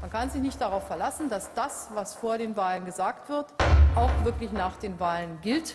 Man kann sich nicht darauf verlassen, dass das, was vor den Wahlen gesagt wird, auch wirklich nach den Wahlen gilt.